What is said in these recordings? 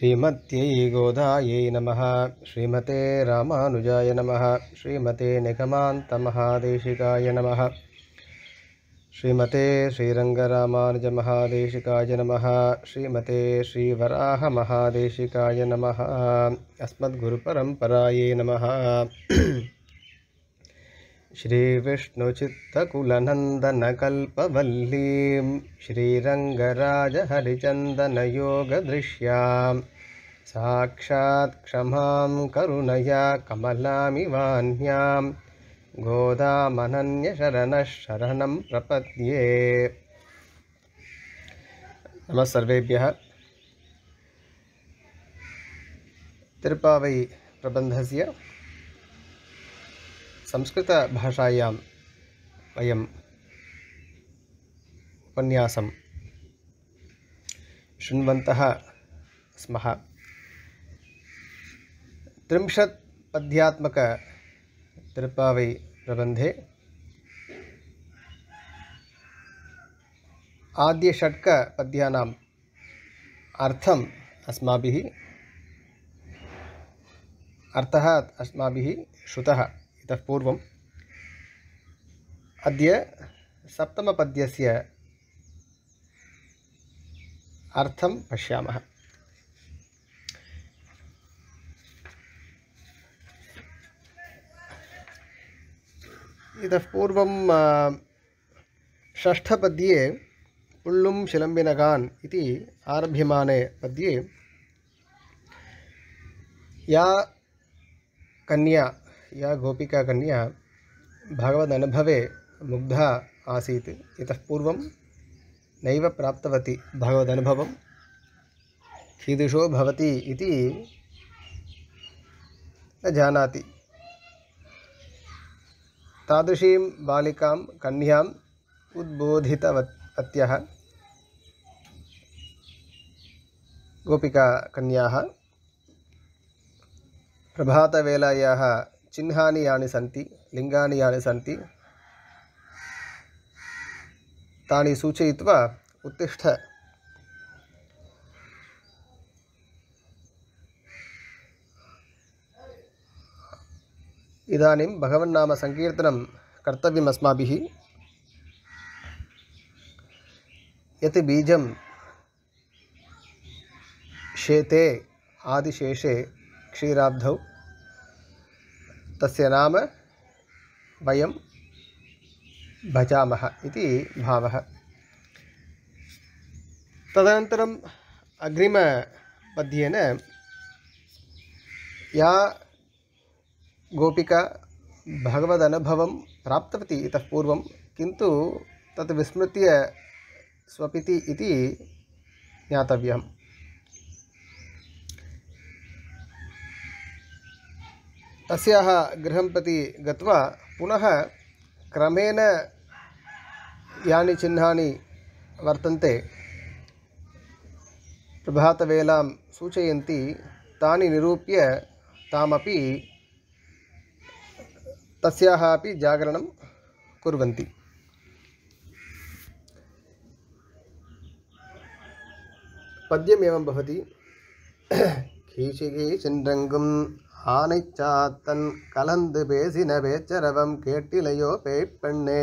श्रीमत्यै गोदायै नमः। श्रीमते रामानुजाय नमः। श्रीमते निगमान्त महादेशिकाय नमः। श्रीमते श्रीरंगरामानुज महादेशिकाय नमः। श्रीमते श्रीवराह महादेशिकाय नमः। अस्मद्गुरुपरम्परायै नमः। श्रीविष्णुचित्तकुलनन्दनकल्पवल्लीं श्रीरङ्गराजहरिचन्दनयोगदृश्यां साक्षात् क्षमां करुणया कमलामिवान्यां गोदामनन्यशरणशरणं प्रपद्ये। नमः सर्वेभ्यः। तिरुप्पावै प्रबन्धस्य संस्कृतभाषायां वयम् उपन्यासं शृण्वन्तः स्मः। 30 पद्यात्मक तिरुप्पावै प्रबन्धे आद्य 8 पद्यानाम् अर्थम् अस्माभिः श्रुतः। इतः पूर्वम् अद्य 7मपद्यस्य अर्थं पश्यामः। इतः पूर्वं 6 पद्ये पुल्लुं शिलम्बिनगान् इति आरभ्यमाने पद्ये या कन्या या गोपिका कन्या भगवद् अनुभवे मुग्धा आसीत्, इतः पूर्वं नैव प्राप्तवती भगवद् अनुभवं, कीदृशो भवति इति न जानाति, तादृशीं बालिकां कन्याम् उद्बोधितवत्यः गोपिका कन्याः प्रभातवेलायाः चिह्नानि यानि सन्ति, लिङ्गानि यानि सन्ति, तानि सूचयित्वा उत्तिष्ठ इदानीं भगवन्नाम सङ्कीर्तनं कर्तव्यम् अस्माभिः। यत् बीजं शेते आदिशेषे क्षीराब्धौ तस्य नाम वयं भजामः इति भावः। तदनन्तरम् अग्रिमपद्येन या गोपिका भगवदनुभवं प्राप्तवती इतः पूर्वं किन्तु तत् विस्मृत्य स्वपिति इति ज्ञातव्यम्। तस्याः गृहं प्रति गत्वा पुनः क्रमेण यानि चिह्नानि वर्तन्ते प्रभातवेलां सूचयन्ति तानि निरूप्य तामपि तस्याः अपि जागरणं कुर्वन्ति। पद्यमेवं भवति। कीचिकीचिरङ्गम् आनैचात्तन् कलन्दु पेसिन पेच्चरवं केट्टिलयो पेप्पण्णे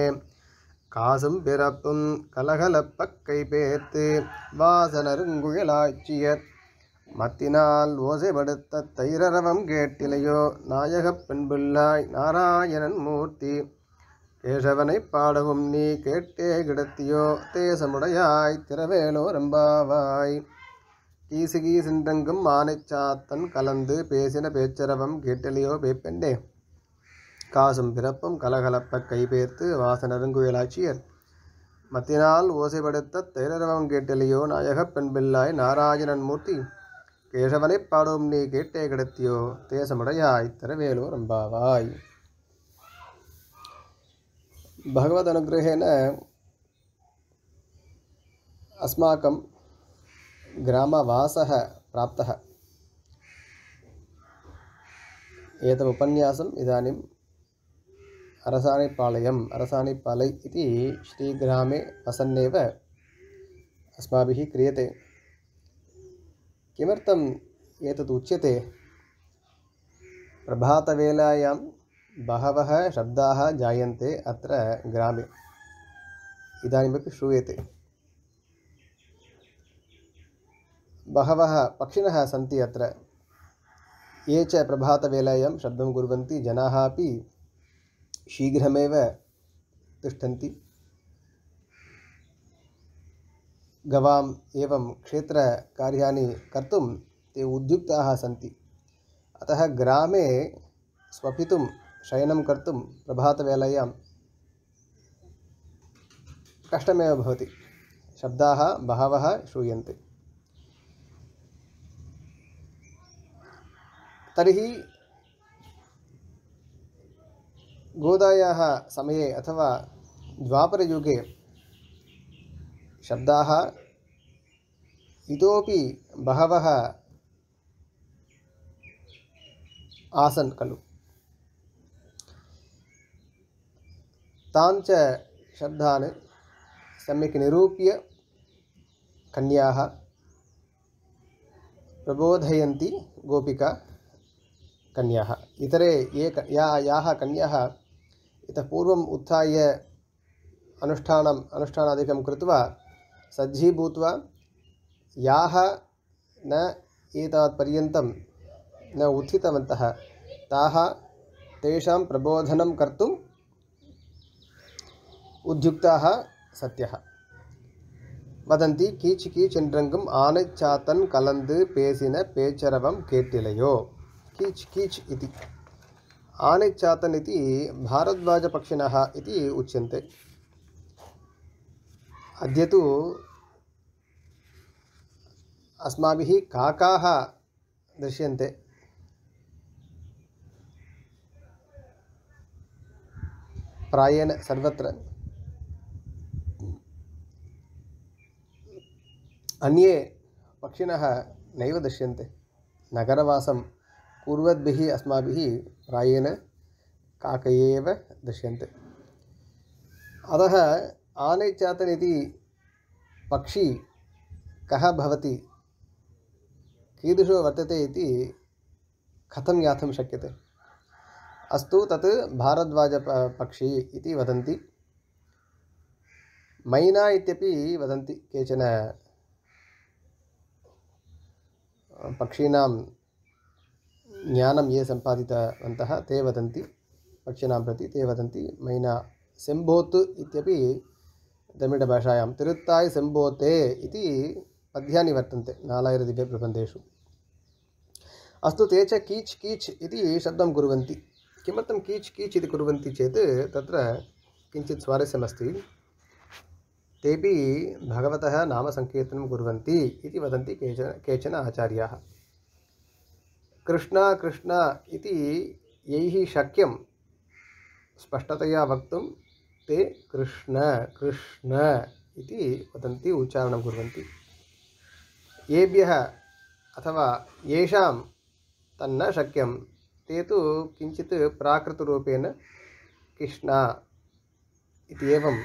कासुं पिरप्पुं कलहलप्पक्कै पेर्त्तु वासनरुङ्गुयलाच्चियत् மத்தினால் ஓசைப்படுத்த தைரரவம் கேட்டிலையோ நாயகப் பெண்பிள்ளாய் நாராயணன் மூர்த்தி கேசவனை பாடவும் நீ கேட்டே கிடத்தியோ தேசமுடையாய் திரவேலோ ரம்பாவாய். கீசுகீசென்றெங்கும் ஆனைச்சாத்தன் கலந்து பேசின பேச்சரவம் கேட்டிலையோ பேப்பெண்டே காசும் பிறப்பும் கலகலப்ப கைபேர்த்து வாசனருங்குயலாட்சியர் மத்தினால் ஓசைப்படுத்த தைரரவம் கேட்டிலையோ நாயகப் பெண்பிள்ளாய் நாராயணன் மூர்த்தி केशवने पाडोम् नी केट्टे किडत्यो तेसमुडयाय तिरुवेलो रम्बावाय। भगवदनुग्रहेण अस्माकं ग्रामवासः प्राप्तः। एतम् उपन्यासम् इदानीम् अरसाणिपालयम् अरसाणिपालै इति श्रीग्रामे वसन्नेव अस्माभिः क्रियते। किमर्थम् एतत् उच्यते? प्रभातवेलायां बहवः शब्दाः जायन्ते अत्र ग्रामे, इदानीमपि श्रूयते। बहवः पक्षिणः सन्ति अत्र, ये च प्रभातवेलायां शब्दं कुर्वन्ति। जनाः अपि शीघ्रमेव तिष्ठन्ति। गवाम् एवं क्षेत्रकार्याणि कर्तुं ते उद्युक्ताः सन्ति। अतः ग्रामे स्वपितुं शयनं कर्तुं प्रभातवेलायां कष्टमेव भवति। शब्दाः बहवः श्रूयन्ते। तर्हि गोदायाः समये अथवा द्वापरयुगे शब्दाः इतोपि बहवः आसन् खलु। तान् च शब्दान् सम्यक् निरूप्य कन्याः प्रबोधयन्ति गोपिका कन्याः। इतरे ये याः कन्याः इतः पूर्वम् उत्थाय अनुष्ठानादिकं कृत्वा सज्जी भूत्वा याः न एतावत्पर्यन्तं न उत्थितवन्तः ताः तेषां प्रबोधनं कर्तुम् उद्युक्ताः सत्यः। वदन्ति कीच् कीच् आनैचातन् कलन्दु पेसिन पेचरवं केट्टिलयो। कीच् कीच् इति आनैचातन् इति भारद्वाजपक्षिणः इति उच्यन्ते। अद्य तु अस्माभिः काकाः दृश्यन्ते। प्रायेण सर्वत्र। अन्ये पक्षिणः नैव दृश्यन्ते। नगरवासं कुर्वद्भिः अस्माभिः प्रायेण काकयेव दृश्यन्ते। अतः आनैचातन् इति पक्षी कः भवति, कीदृशो वर्तते इति कथं ज्ञातुं शक्यते? अस्तु, तत् भारद्वाजपक्षी इति वदन्ति। मैना इत्यपि वदन्ति केचन पक्षीणां ज्ञानं ये सम्पादितवन्तः ते वदन्ति, पक्षिणां प्रति ते वदन्ति मैना। सेम्बोत् इत्यपि तमिळभाषायां तिरुत्ताय् सेम्बोते इति पद्यानि वर्तन्ते 4000 दिव्यप्रबन्धेषु। अस्तु, ते च कीच् कीच् इति शब्दं कुर्वन्ति। किमर्थं कीच् कीच् इति कुर्वन्ति चेत् तत्र किञ्चित् स्वारस्यमस्ति। तेपि भगवतः नामसङ्कीर्तनं कुर्वन्ति इति वदन्ति केचन आचार्याः। कृष्ण कृष्ण इति यैः शक्यं स्पष्टतया वक्तुं ते कृष्ण कृष्ण इति वदन्ति, उच्चारणं कुर्वन्ति। येभ्यः अथवा येषां तन्न शक्यं ते तु किञ्चित् प्राकृतरूपेण कृष्ण इति एवं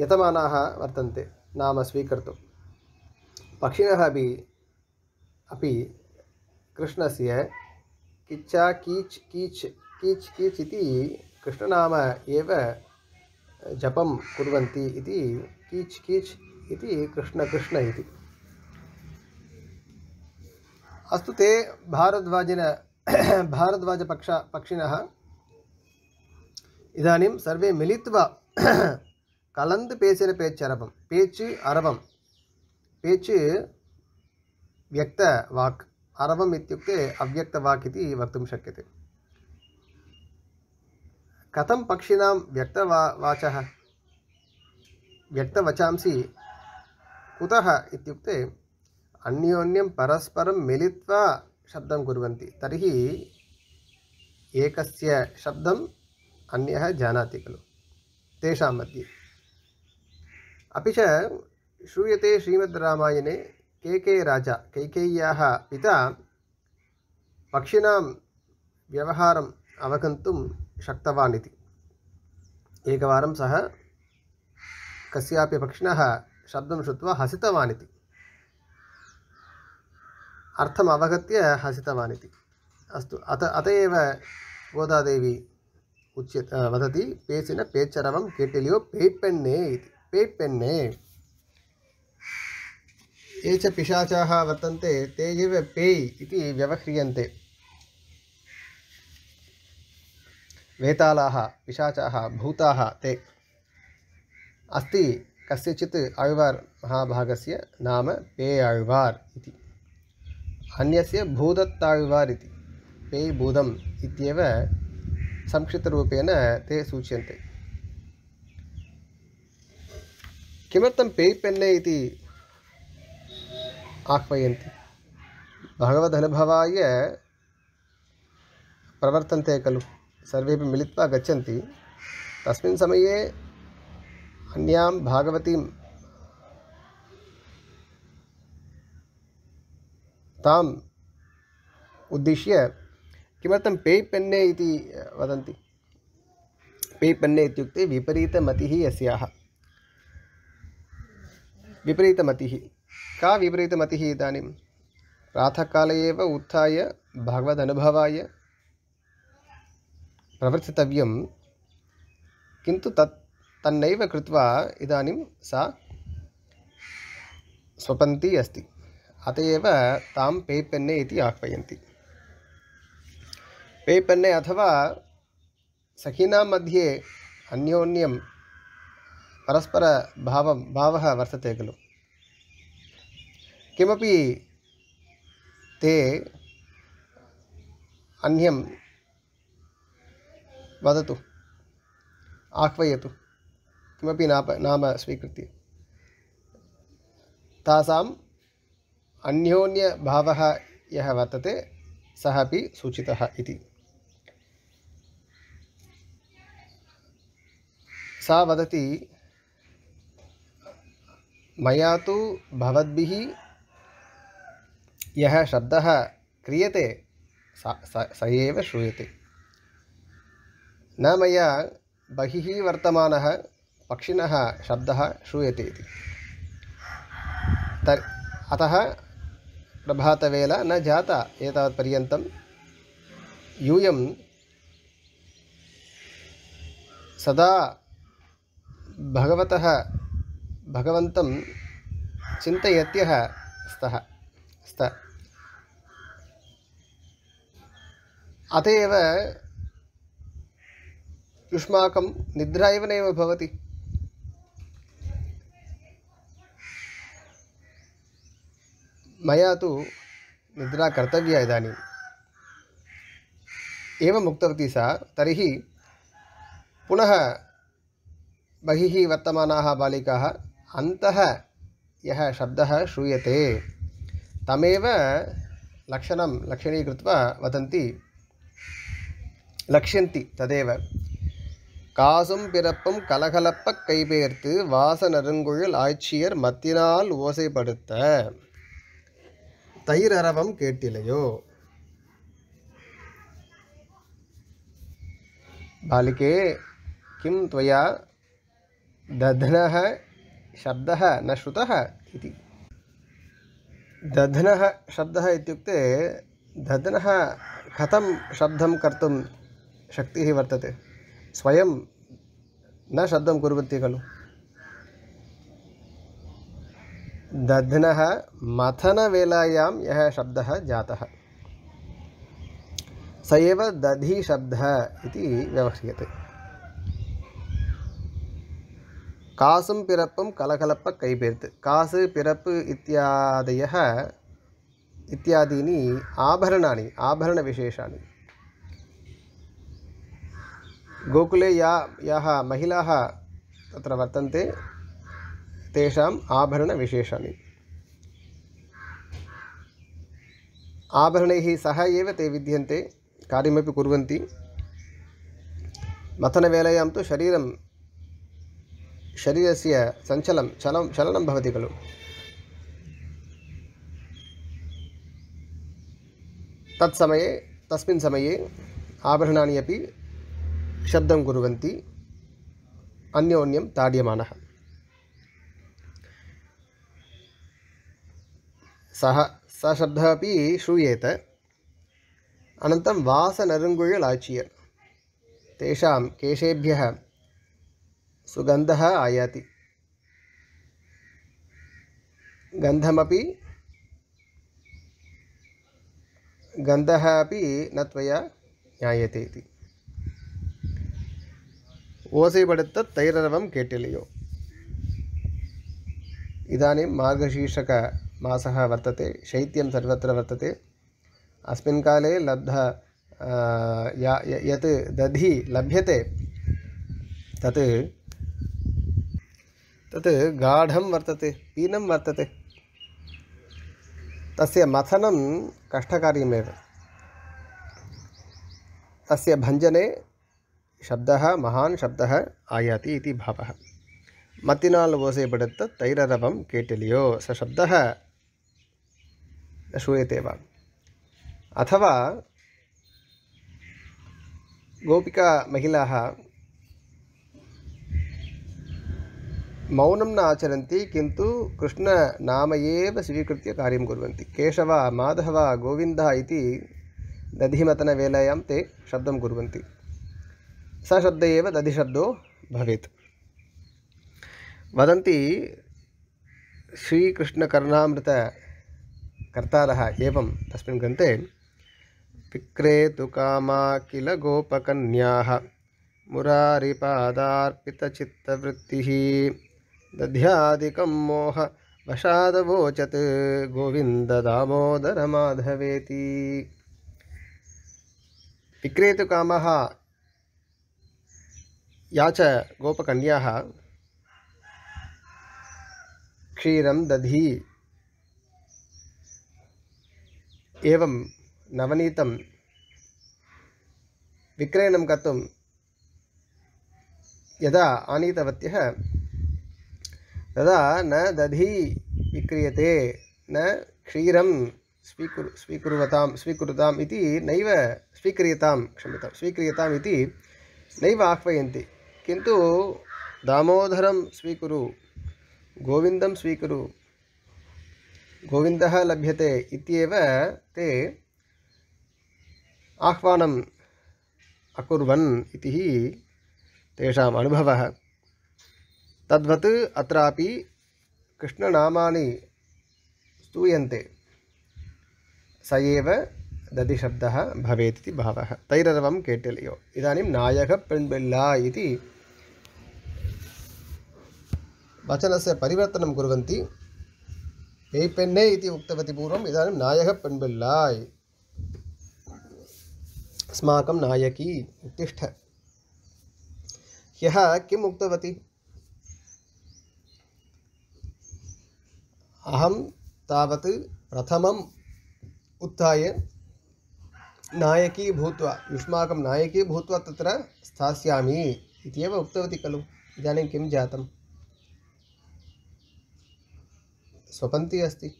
यतमानाः वर्तन्ते नाम स्वीकर्तुं। पक्षिणः अपि कृष्णस्य किच्चा कीच् कीच् कीच् कीच् इति कृष्णनाम एव जपं कुर्वन्ति इति कीच् कीच् इति कृष्ण कृष्ण इति। अस्तु, ते भारद्वाजपक्षिणः इदानीं सर्वे मिलित्वा कलन्दु पेसिन पेचरवं। पेच् अरवं, पेच् व्यक्तवाक्, अरवम् इत्युक्ते अव्यक्तवाक् इति वक्तुं शक्यते। कथं पक्षिणां व्यक्तवाचः व्यक्तवचांसि कुतः इत्युक्ते अन्योन्यं परस्परं मिलित्वा शब्दं कुर्वन्ति। तर्हि एकस्य शब्दम् अन्यः जानाति खलु तेषां मध्ये। अपि च श्रूयते श्रीमद्रामायणे केके राजा कैकेय्याः पिता पक्षिणां व्यवहारम् अवगन्तुं शक्तवान् इति। एकवारं सः कस्यापि पक्षिणः शब्दं श्रुत्वा हसितवान् इति। अर्थम् अवगत्य हसितवानिति अस्तु। अत एव गोदादेवी उच्यते वदति पेचिन पेचरवं केटलियो पेय्पेन्ने इति पेय्पेन्ने। ये च पिशाचाः वर्तन्ते ते एव पेय् इति व्यवह्रियन्ते। वेतालाः पिशाचाः भूताः ते। अस्ति कस्यचित् अळ्वार् महाभागस्य नाम पेयळ्वार् इति अन्यस्य भूदत्ताळ्वार् इति पेय् भूतम् इत्येव संक्षिप्तरूपेण ते सूच्यन्ते। किमर्थं पेय्पेन्ने इति आह्वयन्ति? भगवदनुभवाय प्रवर्तन्ते खलु सर्वेपि मिलित्वा गच्छन्ति। तस्मिन् समये अन्यां भागवतीं ताम् उद्दिश्य किमर्थं पेय्पेन्ने इति वदन्ति? पेय्पेन्ने इत्युक्ते विपरीतमतिः यस्याः। विपरीतमतिः का? विपरीतमतिः इदानीं प्रातःकाले एव उत्थाय भगवदनुभवाय प्रवर्तितव्यं, किन्तु तन्नैव कृत्वा इदानीं सा स्वपन्ती अस्ति। अत एव तां पेय्पेन्ने इति आह्वयन्ति। पेय्पेन्ने अथवा सखीनां मध्ये अन्योन्यं परस्परभावः वर्तते खलु। किमपि ते अन्यं वदतु आह्वयतु किमपि नाम स्वीकृत्य तासाम् अन्योन्यभावः यः वर्तते सः अपि सूचितः इति। सा वदति मया तु भवद्भिः यः शब्दः क्रियते स एव श्रूयते, न मया बहिः वर्तमानः पक्षिणः शब्दः श्रूयते इति। अतः प्रभातवेला न जाता एतावत्पर्यन्तं यूयं सदा भगवन्तं चिन्तयत्यः स्तः। अत एव युष्माकं निद्रा एव नैव भवति। मया तु निद्रा कर्तव्या इदानीम् एवम् उक्तवती सा। तर्हि पुनः बहिः वर्तमानाः बालिकाः अन्तः यः शब्दः श्रूयते तमेव लक्षणीकृत्वा वदन्ति लक्ष्यन्ति तदेव। कासुं पिरप्पुं कलकलप्पक् कैपेर्त्तु वासनरुङ्गुळिल् आय्च्चियर् मत्तिनाल् ओसैपडुत्त तैररवं केट्टिलयो। बालिके किं त्वया दध्नः शब्दः न श्रुतः इति। दध्नः शब्दः इत्युक्ते दध्नः कथं शब्दं कर्तुं शक्तिः वर्तते? स्वयं न शब्दं कुर्वन्ति खलु। दध्नः मथनवेलायां यः शब्दः जातः स एव दधि शब्दः इति व्यवह्रियते। कासुं पिरप्पुं कलकलप्पक् कैपेर्त्तु कासु पिरप्पु इत्यादयः इत्यादीनि आभरणानि आभरणविशेषाणि। गोकुले याः महिलाः तत्र वर्तन्ते तेषाम् आभरणविशेषाणि। आभरणैः सह एव ते विद्यन्ते, कार्यमपि कुर्वन्ति। मथनवेलायां तु शरीरस्य सञ्चलं चलनं भवति खलु। तत्समये तस्मिन् समये आभरणानि अपि शब्दं कुर्वन्ति, अन्योन्यं ताड्यमानः। सह स शब्दः अपि श्रूयेत। अनन्तरं वासनरुङ्गुयलाच्य तेषां केशेभ्यः सुगन्धः आयाति। गन्धमपि गन्धः अपि न त्वया ज्ञायते इति। ओसैपडुत्त तैररवं केटिलियो। इदानीं मार्गशीर्षकमासः वर्तते, शैत्यं सर्वत्र वर्तते। अस्मिन् काले लब्धः यत् दधि लभ्यते तत् तत् गाढं वर्तते, पीनं वर्तते। तस्य मथनं कष्टकार्यमेव, तस्य भञ्जने शब्दः महान् शब्दः आयाति इति भावः। मत्तिनाल् ओसैपडुत्त तैररवं केटिलियो। स शब्दः न श्रूयते वा? अथवा गोपिका महिलाः मौनं न आचरन्ति, किन्तु कृष्णनाम एव स्वीकृत्य कार्यं कुर्वन्ति। केशव माधव गोविन्द इति दधिमतनवेलायां ते शब्दं कुर्वन्ति। स शब्द एव दधिशब्दो भवेत्। वदन्ति श्रीकृष्णकरुणामृतकर्तारः एवं तस्मिन् ग्रन्थे, विक्रेतु कामा किल गोपकन्याः मुरारिपादार्पितचित्तवृत्तिः दध्यादिकं मोह वशादवोचत गोविन्द दामोदर माधवेति। विक्रेतुकामः या च गोपकन्याः क्षीरं दधि एवं नवनीतं विक्रयणं कर्तुं यदा आनीतवत्यः तदा न दधि विक्रियते, न क्षीरं स्वीकुरुताम् इति नैव स्वीक्रियताम् इति नैव आह्वयन्ति, किन्तु दामोदरं स्वीकुरु, गोविन्दं स्वीकुरु, गोविन्दः लभ्यते इत्येव ते आह्वानम् अकुर्वन् इति तेषाम् अनुभवः। तद्वत् अत्रापि कृष्णनामानि स्तूयन्ते, स एव दधिशब्दः भवेत् इति भावः। तैररवं केटिलियो। इदानीं नायकः पेण्बिल्ला इति वचनस्य परिवर्तनं कुर्वन्ति। ए पेन्ने इति उक्तवती पूर्वम्, इदानीं नायकः पेण्बिल्ला, अस्माकं नायकी उत्तिष्ठ। ह्यः किम् उक्तवती? अहं तावत् प्रथमम् उत्थाय नायकी भूत्वा, युष्माकं नायकी भूत्वा तत्र स्थास्यामि इत्येव उक्तवती खलु। इदानीं किं जातं? स्वपन्ति अस्ति।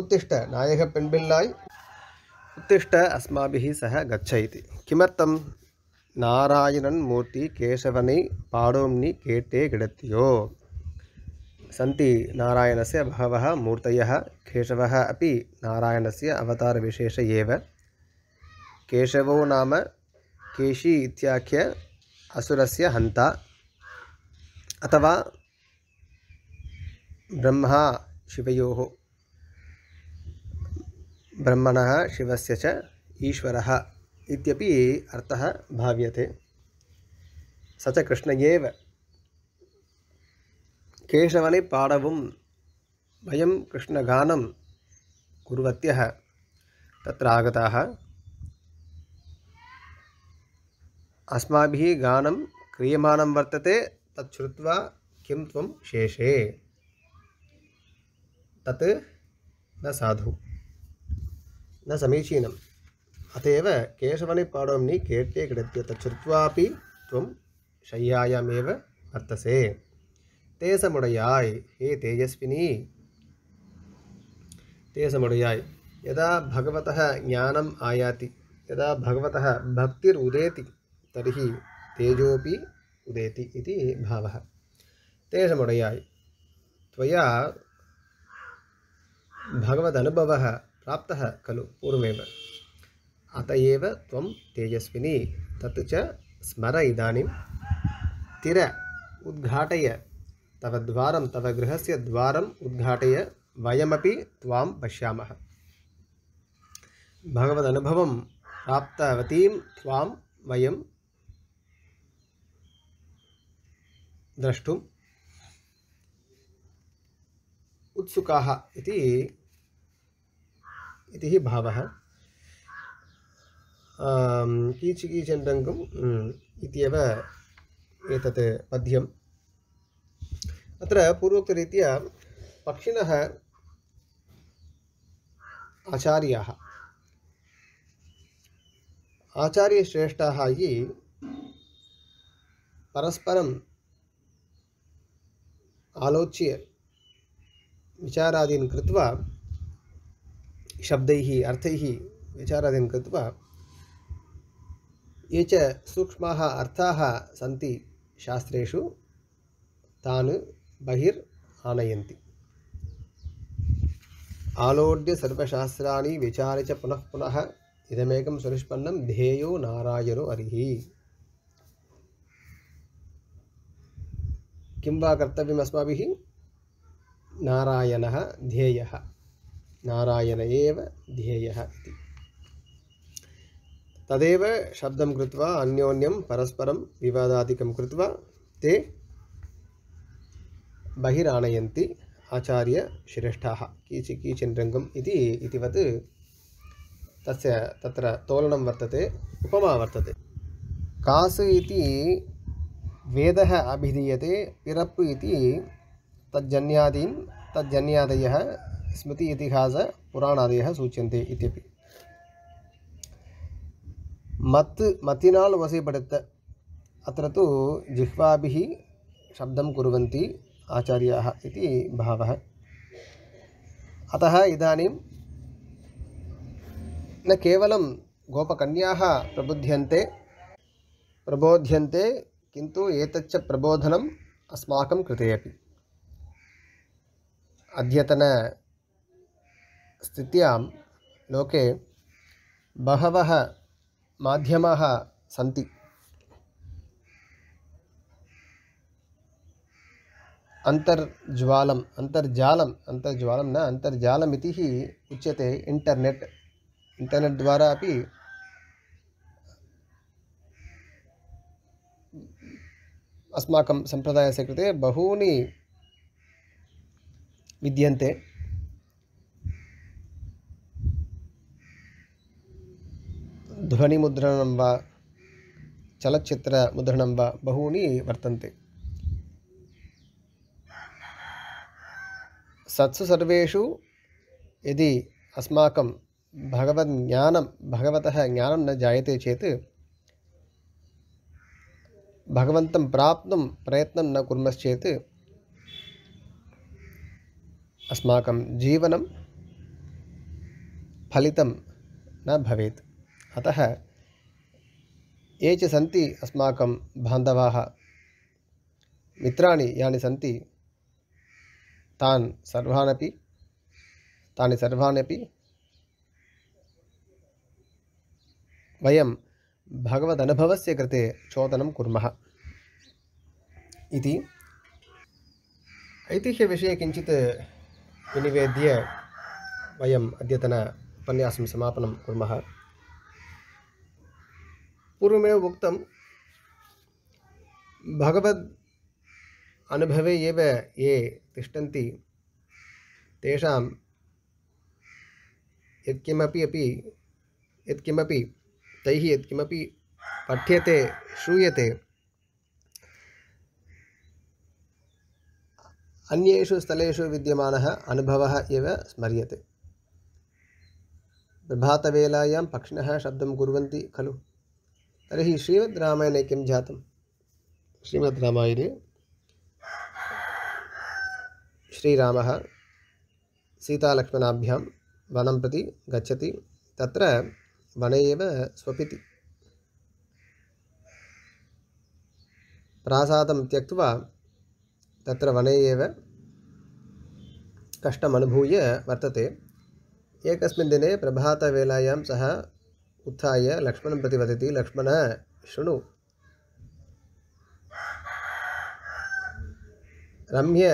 उत्तिष्ठ नायकः पेण्बिल्लाय्, उत्तिष्ठ अस्माभिः सह गच्छ इति। किमर्थम्? नारायणन् मूर्ति केशवनि पाडोम्नि केटे गिडत्यो। सन्ति नारायणस्य बहवः मूर्तयः, केशवः अपि नारायणस्य अवतारविशेष एव। केशवो नाम केशी इत्याख्य असुरस्य हन्ता, अथवा ब्रह्मा शिवयोः, ब्रह्मणः शिवस्य च ईश्वरः इत्यपि अर्थः भाव्यते। स च कृष्ण एव। केशवने पाडवुं वयं कृष्णगानं कुर्वत्यः तत्र आगताः। अस्माभिः गानं क्रियमाणं वर्तते, तत् श्रुत्वा किं त्वं शेषे, तत् न साधु, न समीचीनम्। अतएव केशवने पाडोम्नि केटे गिडत्यो, तच्छ्रुत्वापि त्वं शय्यायामेव वर्तसे। तेसमुडयाय्, हे तेजस्विनी तेसमुडयाय्। यदा भगवतः ज्ञानम् आयाति, यदा भगवतः भक्तिरुदेति, तर्हि तेजोऽपि उदेति इति भावः। तेसमुडयाय्, त्वया भगवदनुभवः प्राप्तः खलु पूर्वमेव। अत एव त्वं तेजस्विनी तत् च स्मर इदानीं। तिर उद्घाटय तव द्वारं तव गृहस्य द्वारम् उद्घाटय वयमपि त्वां पश्यामः। भगवदनुभवं प्राप्तवतीं त्वां वयं द्रष्टुम् उत्सुकाः इति भावः। कीचकीचं रङ्गम् इत्येव एतत् पद्यम्। अत्र पूर्वोक्तरीत्या पक्षिणः आचार्याः आचार्यश्रेष्ठाः ये परस्परम् आलोच्य विचारादीन् कृत्वा शब्दैः अर्थैः विचारादीन् कृत्वा ये च सूक्ष्माः अर्थाः सन्ति शास्त्रेषु तान् बहिर् आनयन्ति। आलोड्य सर्वशास्त्राणि विचारे च पुनः पुनः इदमेकं सुनिष्पन्नं ध्येयो नारायणो हरिः। किं वा कर्तव्यम् अस्माभिः? नारायणः ध्येयः, नारायण एव ध्येयः इति। तदेव शब्दं कृत्वा अन्योन्यं परस्परं विवादादिकं कृत्वा ते बहिरानयन्ति आचार्यश्रेष्ठाः। कीचकीचन् रङ्गम् इतिवत् तस्य तत्र तोलनं वर्तते, उपमा वर्तते। कास् इति वेदः अभिधीयते, पिरप् इति तज्जन्यादीन् तज्जन्यादयः स्मृति इतिहासपुराणादयः सूच्यन्ते इत्यपि। मत् मतिनाल् वशीपडत अत्र तु जिह्वाभिः शब्दं कुर्वन्ति आचार्याः इति भावः। अतः इदानीं न केवलं गोपकन्याः प्रबोध्यन्ते किन्तु एतच्च प्रबोधनम् अस्माकं कृते अपि। अद्यतनस्थित्यां लोके बहवः माध्यमाः सन्ति। अन्तर्जालमिति हि उच्यते। इण्टर्नेट् द्वारा अपि अस्माकं सम्प्रदायस्य कृते बहूनि विद्यन्ते। ध्वनिमुद्रणं वा चलच्चित्रमुद्रणं वा बहूनि वर्तन्ते। सत्सु सर्वेषु यदि अस्माकं भगवतः ज्ञानं न जायते चेत् भगवन्तं प्राप्तुं प्रयत्नं न कुर्मश्चेत् अस्माकं जीवनं फलितं न भवेत्। अतः ये च सन्ति अस्माकं बान्धवाः मित्राणि यानि सन्ति तानि सर्वानपि वयं भगवदनुभवस्य कृते चोदनं कुर्मः इति ऐतिह्यविषये किञ्चित् विनिवेद्य वयम् अद्यतन उपन्यासं समापनं कुर्मः। पूर्वमेव उक्तं भगवद् अनुभवे एव ये तिष्ठन्ति तेषां यत्किमपि तैः पठ्यते श्रूयते अन्येषु स्थलेषु विद्यमानः अनुभवः एव स्मर्यते। प्रभातवेलायां पक्षिणः शब्दं कुर्वन्ति खलु, तर्हि श्रीमद्रामायणे किं जातं? श्रीमद्रामायणे श्रीरामः सीतालक्ष्मणाभ्यां वनं प्रति गच्छति, तत्र वने एव स्वपिति। प्रासादं त्यक्त्वा तत्र वने एव कष्टमनुभूय वर्तते। एकस्मिन् दिने प्रभातवेलायां सः उत्थाय लक्ष्मणं प्रति वदति, लक्ष्मण शृणु, रम्य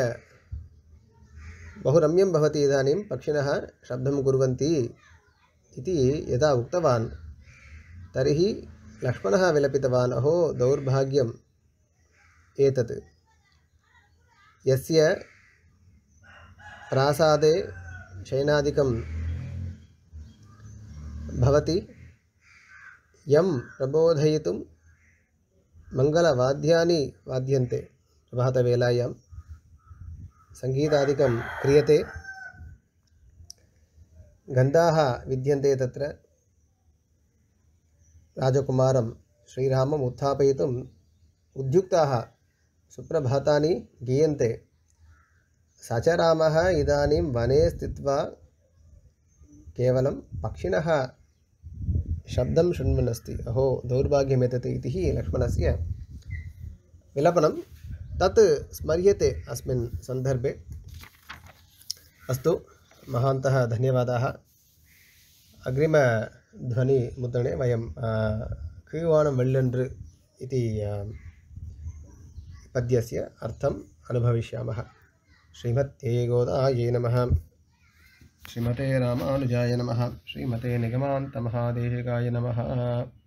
बहु रम्यं भवति इदानीं पक्षिणः शब्दं कुर्वन्ति इति यदा उक्तवान् तर्हि लक्ष्मणः विलपितवान्, अहो दौर्भाग्यम् एतत्, यस्य प्रासादे शयनादिकं भवति, यं प्रबोधयितुं मङ्गलवाद्यानि वाद्यन्ते, प्रभातवेलायां संगीतादिकं क्रियते, गन्धाः विद्यन्ते, तत्र राजकुमारं श्रीरामम् उत्थापयितुम् उद्युक्ताः सुप्रभातानि गीयन्ते, सचरामः इदानीं वने स्थित्वा केवलं पक्षिणः शब्दं शृण्वन्नस्ति, अहो दौर्भाग्यमेतत् इति लक्ष्मणस्य विलपनं तत् स्मर्यते अस्मिन् सन्दर्भे। अस्तु महान्तः धन्यवादाः। अग्रिमध्वनिमुद्रणे वयं कीवाणं वेल्लन्रु इति पद्यस्य अर्थम् अनुभविष्यामः। श्रीमते गोदायै नमः, श्रीमते रामानुजाय नमः, श्रीमते निगमान्तमहादेशिकाय नमः।